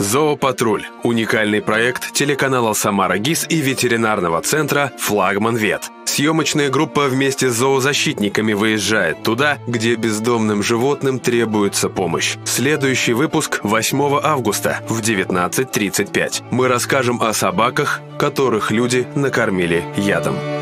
Зоопатруль – уникальный проект телеканала «Самара ГИС» и ветеринарного центра «Флагман Вет». Съемочная группа вместе с зоозащитниками выезжает туда, где бездомным животным требуется помощь. Следующий выпуск 8 августа в 19:35. Мы расскажем о собаках, которых люди накормили ядом.